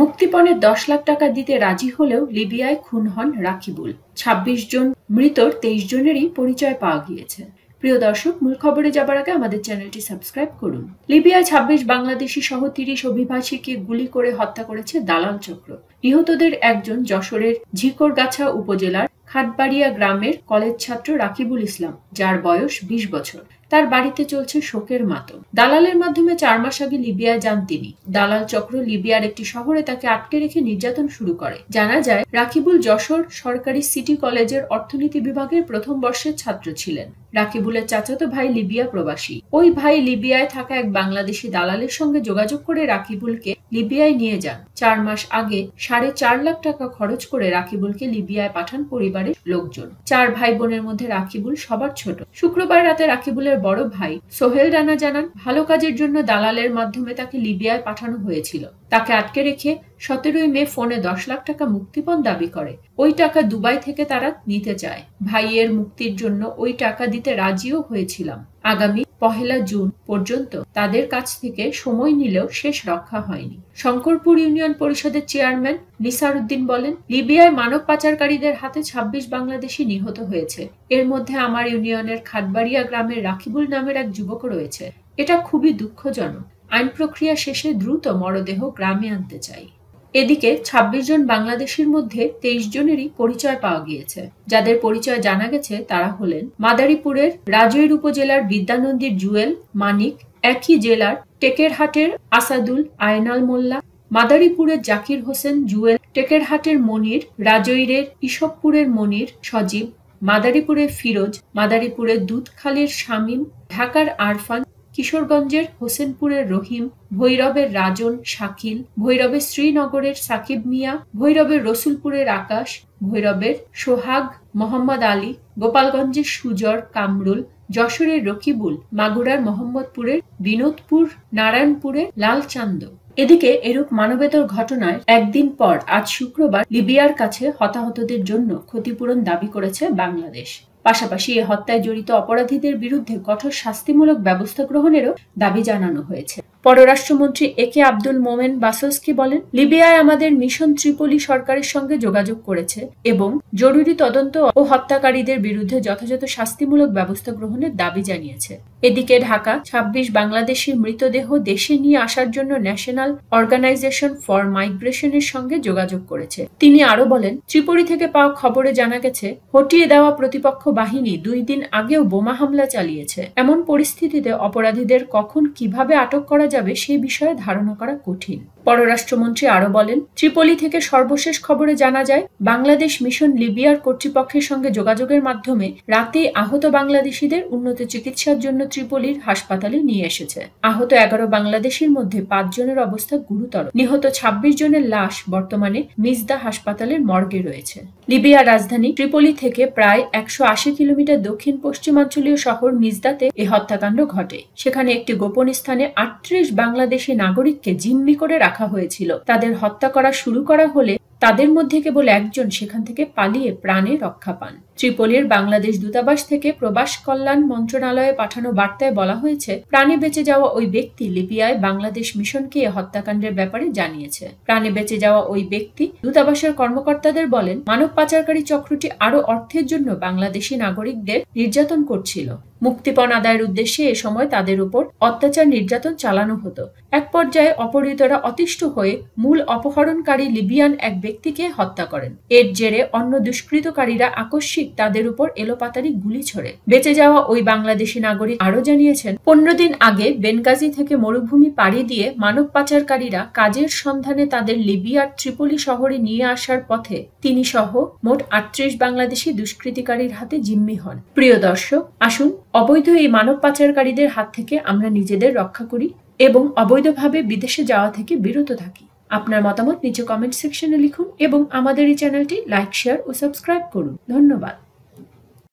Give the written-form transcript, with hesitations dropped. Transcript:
মুক্তিপণের 10 লাখ টাকা দিতে রাজি হলেও লিবিয়ায় খুন হন রাকিবুল। 26 জন মৃতর 23 জনেরই পরিচয় পাওয়া গিয়েছে। প্রিয় দর্শক, মূল খবরে যাবার আগে আমাদের চ্যানেলটি সাবস্ক্রাইব করুন। লিবিয়ায় 26 বাংলাদেশি সহ 30 অভিবাসীকে গুলি করে হত্যা করেছে দালাল চক্র। নিহতদের একজন যশোরের ঝিকরগাছা উপজেলার খাতবাড়িয়া গ্রামের কলেজ ছাত্র রাকিবুল ইসলাম, যার বয়স 20 বছর। তার বাড়িতে চলছে শোকের মাতম। দালালের মাধ্যমে 4 মাস আগে লিবিয়া যান তিনি। দালাল চক্র লিবিয়ার একটি শহরে তাকে আটকে রেখে নির্যাতন শুরু করে। জানা যায়, রাকিবুল যশোর সরকারি সিটি কলেজের অর্থনীতি বিভাগের 1ম বর্ষের ছাত্র ছিলেন। রাকিবুলের চাচাতো ভাই লিবিয়া প্রবাসী। ওই ভাই লিবিয়ায় থাকা এক বাংলাদেশি দালালের সঙ্গে যোগাযোগ করে রাকিবুলকে লিবিয়ায় নিয়ে যান। 4 মাস আগে 4.5 লাখ টাকা খরচ করে রাকিবুলকে লিবিয়ায় পাঠান পরিবারের লোকজন। 4 ভাই বোনের মধ্যে রাকিবুল সবার ছোট। শুক্রবার রাতে রাকিবুলের বড় ভাই সোহেল রানা জানান, ভালো কাজের জন্য দালালের মাধ্যমে তাকে লিবিয়ায় পাঠানো হয়েছিল। তাকে আটকে রেখে 17 মে ফোনে 10 লাখ টাকা মুক্তিপণ দাবি করে। ওই টাকা দুবাই থেকে তারা নিতে চায়। ভাইয়ের মুক্তির জন্য ওই টাকা দিতে রাজিও হয়েছিলাম। আগামী 1 জুন পর্যন্ত তাদের কাছ থেকে সময় নিলেও শেষ রক্ষা হয়নি। শঙ্করপুর ইউনিয়ন পরিষদের চেয়ারম্যান নিসারউদ্দিন বলেন, লিবিয়ায় মানব পাচারকারীদের হাতে 26 বাংলাদেশি নিহত হয়েছে। এর মধ্যে আমার ইউনিয়নের খাতবাড়িয়া গ্রামের রাকিবুল নামের এক যুবক রয়েছে। এটা খুবই দুঃখজনক। আইন প্রক্রিয়া শেষে দ্রুত মরদেহ গ্রামে আনতে চাই। এদিকে 26 জন বাংলাদেশির মধ্যে 23 জনেরই পরিচয় পাওয়া গিয়েছে। যাদের পরিচয় জানা গেছে তারা হলেন মাদারীপুরের রাজৈর উপজেলার বিদ্যানন্দীর জুয়েল মানিক, একই জেলার টেকেরহাটের আসাদুল আয়নাল মোল্লা, মাদারীপুরের জাকির হোসেন জুয়েল, টেকেরহাটের মনির, রাজৈরের ইসবপুরের মনির সজীব, মাদারীপুরের ফিরোজ, মাদারীপুরের দুধখালির শামীম, ঢাকার আরফান, কিশোরগঞ্জের হোসেনপুরের রহিম, ভৈরবের রাজন শাকিল, ভৈরবের শ্রীনগরের সাকিব মিয়া, ভৈরবের রসুলপুরের আকাশ, ভৈরবের সোহাগ মোহাম্মদ আলী, গোপালগঞ্জের সুজর কামরুল, যশোরের রকিবুল, মাগুরার মোহাম্মদপুরের বিনোদপুর, নারায়ণপুরের লালচান্দ। এদিকে এরূপ মানবেতর ঘটনায় একদিন পর আজ শুক্রবার লিবিয়ার কাছে হতাহতদের জন্য ক্ষতিপূরণ দাবি করেছে বাংলাদেশ। পাশাপাশি এ হত্যায় জড়িত অপরাধীদের বিরুদ্ধে কঠোর শাস্তিমূলক ব্যবস্থা গ্রহণেরও দাবি জানানো হয়েছে। পররাষ্ট্রমন্ত্রী একে আব্দুল মোমেন বাসোসকি বলেন, লিবিয়ায় আমাদের মিশন ত্রিপোলি সরকারের সঙ্গে যোগাযোগ করেছে এবং জরুরি তদন্ত ও হত্যাকারীদের বিরুদ্ধে যথাযথ শাস্তিমূলক ব্যবস্থা গ্রহণের দাবি জানিয়েছে। এদিকে ঢাকা 26 বাংলাদেশের মৃতদেহ দেশে নিয়ে আসার জন্য ন্যাশনাল অর্গানাইজেশন ফর মাইগ্রেশনের সঙ্গে যোগাযোগ করেছে। তিনি আরো বলেন, ত্রিপোলি থেকে পাওয়া খবরে জানা গেছে হটিয়ে দেওয়া প্রতিপক্ষ বাহিনী 2 দিন আগেও বোমা হামলা চালিয়েছে। এমন পরিস্থিতিতে অপরাধীদের কখন কিভাবে আটক করা যাবে সে বিষয়ে ধারণা করা কঠিন। পররাষ্ট্রমন্ত্রী আরো বলেন, ত্রিপোলি থেকে সর্বশেষ খবরে জানা যায় বাংলাদেশ মিশন লিবিয়ার কর্তৃপক্ষের সঙ্গে যোগাযোগের মাধ্যমে রাতেই আহত বাংলাদেশিদের উন্নত চিকিৎসার জন্য ত্রিপোলির হাসপাতালে নিয়ে এসেছে। আহত 11 বাংলাদেশির মধ্যে 5 জনের অবস্থা গুরুতর। নিহত 26 জনের লাশ বর্তমানে মিজদা হাসপাতালের মর্গে রয়েছে। লিবিয়ার রাজধানী ত্রিপোলি থেকে প্রায় 180 কিলোমিটার দক্ষিণ পশ্চিমাঞ্চলীয় শহর মিজদাতে এই হত্যাকাণ্ড ঘটে। সেখানে একটি গোপন স্থানে 38 বাংলাদেশি নাগরিককে জিম্মি করে রাখা হয়েছিল। তাদের হত্যা করা শুরু করা হলে তাদের মধ্যে কেবল একজন সেখান থেকে পালিয়ে প্রাণে রক্ষা পান। ত্রিপোলির বাংলাদেশ দূতাবাস থেকে প্রবাস কল্যাণ মন্ত্রণালয়ে পাঠানো বার্তায় বলা হয়েছে, প্রাণে বেঁচে যাওয়া ওই ব্যক্তি লিবিয়ায় বাংলাদেশ মিশনকে এ হত্যাকাণ্ডের ব্যাপারে জানিয়েছে। প্রাণে বেঁচে যাওয়া ওই ব্যক্তি দূতাবাসের কর্মকর্তাদের বলেন, মানব পাচারকারী চক্রটি আরো অর্থের জন্য বাংলাদেশি নাগরিকদের নির্যাতন করছিল। মুক্তিপণ আদায়ের উদ্দেশ্যে এ সময় তাদের উপর অত্যাচার নির্যাতন চালানো হতো। এক পর্যায়ে অপহৃতরা অতিষ্ঠ হয়ে মূল অপহরণকারী লিবিয়ান এক ব্যক্তিকে হত্যা করেন। এর জেরে অন্য দুষ্কৃতকারীরা আকস্মিক তাদের উপর এলোপাতাড়ি গুলি ছোড়ে। বেঁচে যাওয়া ওই বাংলাদেশি নাগরিক আরো জানিয়েছেন, 15 দিন আগে বেনগাজি থেকে মরুভূমি পাড়ি দিয়ে মানব পাচারকারীরা কাজের সন্ধানে তাদের লিবিয়ার ত্রিপোলি শহরে নিয়ে আসার পথে তিনি সহ মোট 38 বাংলাদেশি দুষ্কৃতিকারীর হাতে জিম্মি হন। প্রিয় দর্শক, আসুন অবৈধ এই মানব পাচারকারীদের হাত থেকে আমরা নিজেদের রক্ষা করি এবং অবৈধভাবে বিদেশে যাওয়া থেকে বিরত থাকি। আপনার মতামত নিচে কমেন্ট সেকশনে লিখুন এবং আমাদের এই চ্যানেলটি লাইক, শেয়ার ও সাবস্ক্রাইব করুন। ধন্যবাদ।